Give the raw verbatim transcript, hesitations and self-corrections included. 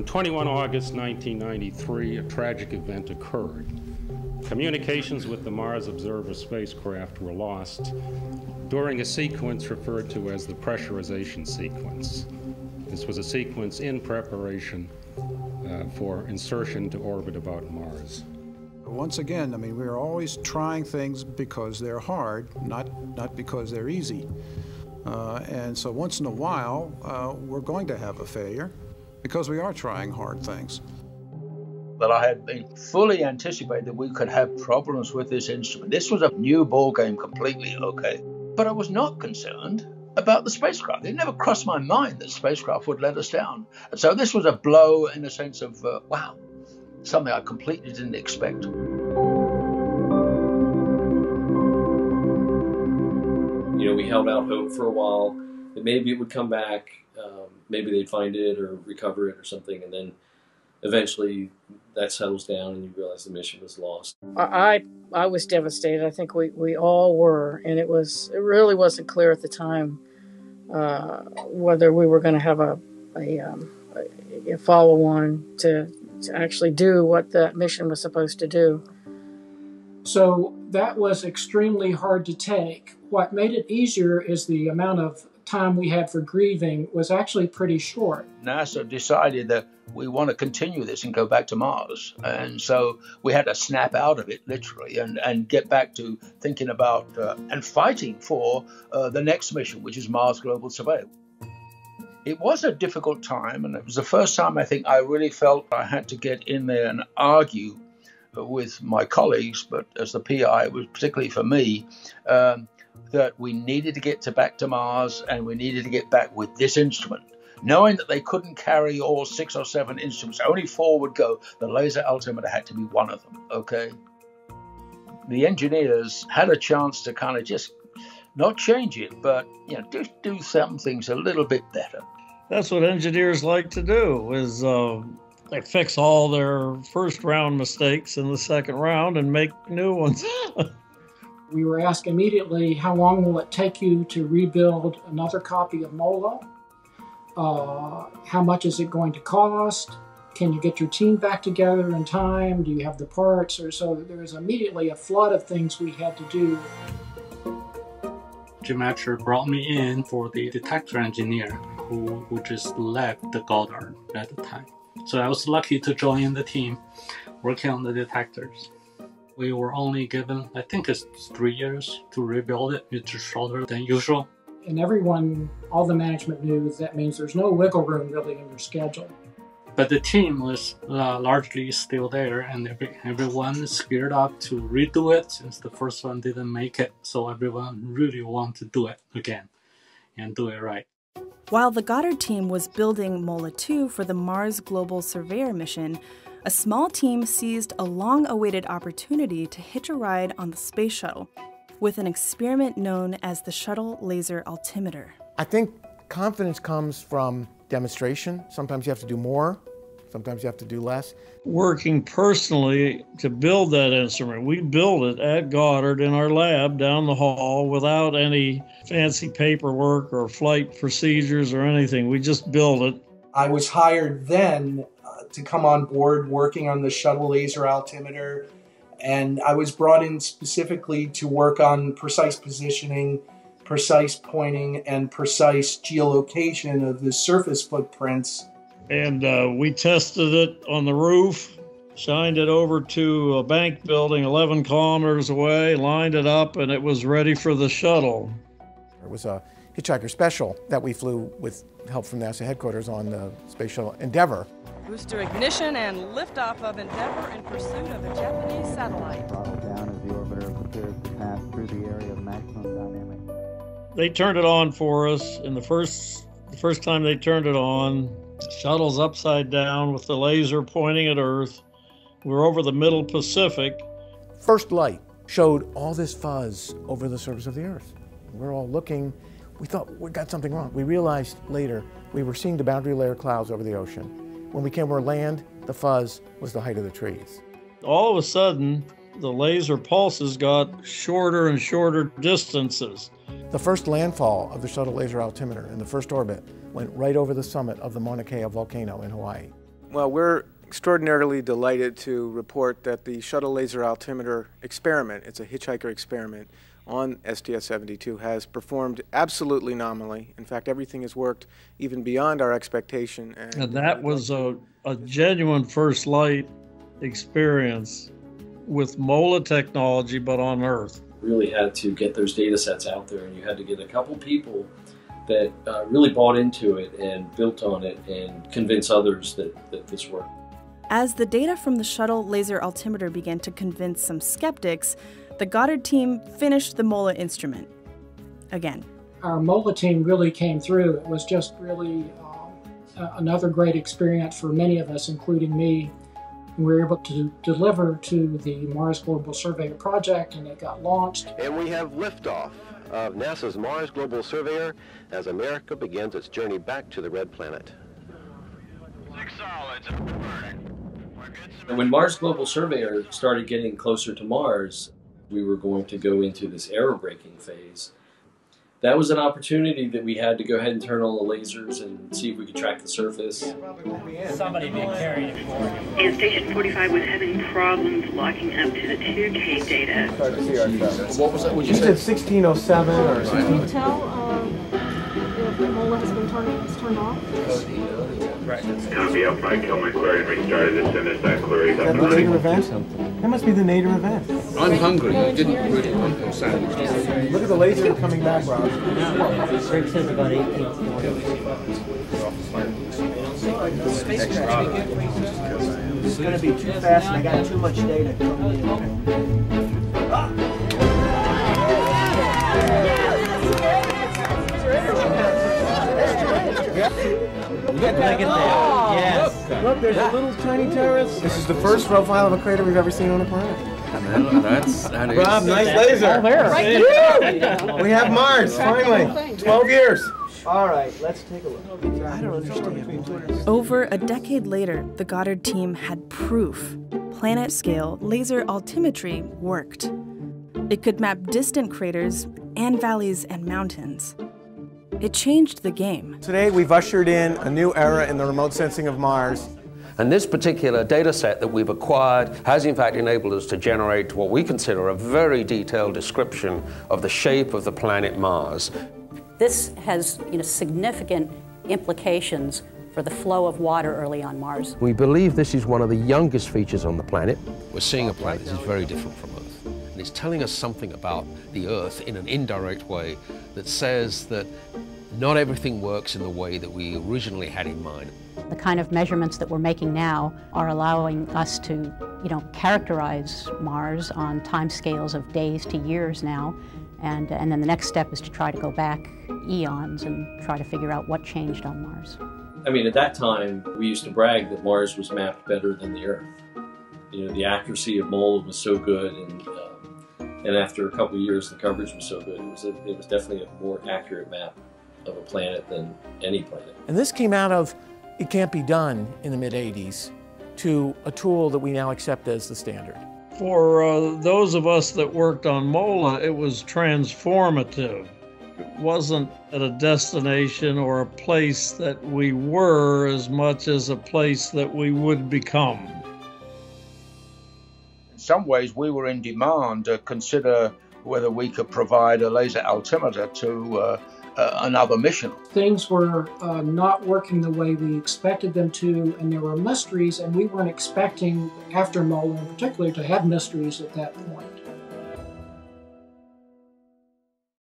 On twenty-first of August nineteen ninety-three, a tragic event occurred. Communications with the Mars Observer spacecraft were lost during a sequence referred to as the pressurization sequence. This was a sequence in preparation uh, for insertion to orbit about Mars. Once again, I mean, we're always trying things because they're hard, not, not because they're easy. Uh, and so once in a while, uh, we're going to have a failure because we are trying hard things. But I had been fully anticipated that we could have problems with this instrument. This was a new ball game completely, okay. But I was not concerned about the spacecraft. It never crossed my mind that spacecraft would let us down. And so this was a blow in the sense of, uh, wow. Something I completely didn't expect. You know, we held out hope for a while that maybe it would come back, um, maybe they'd find it or recover it or something, and then eventually that settles down and you realize the mission was lost. I, I was devastated. I think we, we all were, and it was it really wasn't clear at the time uh, whether we were going to have a, a, um, a follow-on to to actually do what that mission was supposed to do. So that was extremely hard to take. What made it easier is the amount of time we had for grieving was actually pretty short. NASA decided that we want to continue this and go back to Mars. And so we had to snap out of it, literally, and, and get back to thinking about uh, and fighting for uh, the next mission, which is Mars Global Surveyor. It was a difficult time, and it was the first time I think I really felt I had to get in there and argue with my colleagues, but as the P I, it was particularly for me, um, that we needed to get to back to Mars and we needed to get back with this instrument. Knowing that they couldn't carry all six or seven instruments, only four would go, the laser altimeter had to be one of them, okay? The engineers had a chance to kind of just not change it, but you know, just do some things a little bit better. That's what engineers like to do, is uh, they fix all their first round mistakes in the second round and make new ones. We were asked immediately, how long will it take you to rebuild another copy of MOLA? Uh, how much is it going to cost? Can you get your team back together in time? Do you have the parts? Or so there was immediately a flood of things we had to do. Jim Atcher brought me in for the detector engineer who, who just left the Goddard at the time. So I was lucky to join the team working on the detectors. We were only given, I think it's three years to rebuild it, which is shorter than usual. And everyone, all the management knew that means there's no wiggle room really in your schedule. But the team was uh, largely still there, and every, everyone is geared up to redo it since the first one didn't make it. So everyone really wanted to do it again and do it right. While the Goddard team was building MOLA two for the Mars Global Surveyor mission, a small team seized a long-awaited opportunity to hitch a ride on the space shuttle with an experiment known as the Shuttle Laser Altimeter. I think confidence comes from demonstration. Sometimes you have to do more. Sometimes you have to do less. Working personally to build that instrument, we built it at Goddard in our lab down the hall without any fancy paperwork or flight procedures or anything. We just built it. I was hired then uh, to come on board working on the Shuttle Laser Altimeter, and I was brought in specifically to work on precise positioning, precise pointing, and precise geolocation of the surface footprints. And uh, we tested it on the roof, shined it over to a bank building eleven kilometers away, lined it up, and it was ready for the shuttle. It was a Hitchhiker Special that we flew with help from NASA headquarters on the Space Shuttle Endeavor. Booster ignition and liftoff of Endeavor in pursuit of a Japanese satellite. Throttle down as the orbiter prepares to pass through the area of maximum dynamic. They turned it on for us, and the first, the first time they turned it on, shuttle's upside down with the laser pointing at Earth. We're over the middle Pacific. First light showed all this fuzz over the surface of the Earth. We're all looking. We thought we got something wrong. We realized later we were seeing the boundary layer clouds over the ocean. When we came over land, the fuzz was the height of the trees. All of a sudden, the laser pulses got shorter and shorter distances. The first landfall of the Shuttle Laser Altimeter in the first orbit went right over the summit of the Mauna Kea volcano in Hawaii. Well, we're extraordinarily delighted to report that the Shuttle Laser Altimeter experiment, it's a hitchhiker experiment on S T S seventy-two, has performed absolutely nominally. In fact, everything has worked even beyond our expectation. And, and that was a, a genuine first light experience with MOLA technology, but on Earth. Really had to get those data sets out there, and you had to get a couple people that uh, really bought into it and built on it and convince others that, that this worked. As the data from the Shuttle Laser Altimeter began to convince some skeptics, the Goddard team finished the MOLA instrument again. Our MOLA team really came through. It was just really uh, another great experience for many of us, including me. We were able to deliver to the Mars Global Surveyor project, and it got launched. And we have liftoff of NASA's Mars Global Surveyor as America begins its journey back to the red planet. Six solids and we're burning. We're good. When Mars Global Surveyor started getting closer to Mars, we were going to go into this aerobraking phase. That was an opportunity that we had to go ahead and turn on the lasers and see if we could track the surface. Yeah, somebody being carried before. And Station forty-five was having problems locking up to the two K data. What was that? Would you say sixteen oh seven or something? Can you tell um, if the MOLA has been turned, it's turned off? Right. Copy up, I kill my query and restart it as soon as that query is up and running. Is that the Nadir event? That must be the Nadir event. I'm hungry. I didn't really want no sandwich. Look at the laser coming back, Rob. Briggs says about eight. The spacecraft is going to be too fast, and I got too much data coming in. Ah! Look, look at that. Oh, yes. Look, look, there's that. A little tiny terrace. This is the first profile of a crater we've ever seen on a planet. That's, that is. Rob, nice laser. All there. Right. We have Mars, finally. twelve years. All right, let's take a look. I don't understand. Over a decade later, the Goddard team had proof. Planet-scale laser altimetry worked. It could map distant craters and valleys and mountains. It changed the game. Today we've ushered in a new era in the remote sensing of Mars. And this particular data set that we've acquired has in fact enabled us to generate what we consider a very detailed description of the shape of the planet Mars. This has, you know, significant implications for the flow of water early on Mars. We believe this is one of the youngest features on the planet. We're seeing a planet that is very different from Earth. And it's telling us something about the Earth in an indirect way that says that not everything works in the way that we originally had in mind. The kind of measurements that we're making now are allowing us to, you know, characterize Mars on time scales of days to years now, and, and then the next step is to try to go back eons and try to figure out what changed on Mars. I mean, at that time, we used to brag that Mars was mapped better than the Earth. You know, the accuracy of MOLA was so good, and, um, and after a couple of years, the coverage was so good. It was, a, it was definitely a more accurate map of a planet than any planet. And this came out of it can't be done in the mid eighties to a tool that we now accept as the standard. For uh, those of us that worked on MOLA, it was transformative. It wasn't at a destination or a place that we were as much as a place that we would become. In some ways we were in demand to consider whether we could provide a laser altimeter to uh, Uh, another mission. Things were uh, not working the way we expected them to, and there were mysteries, and we weren't expecting, after MOLA in particular, to have mysteries at that point.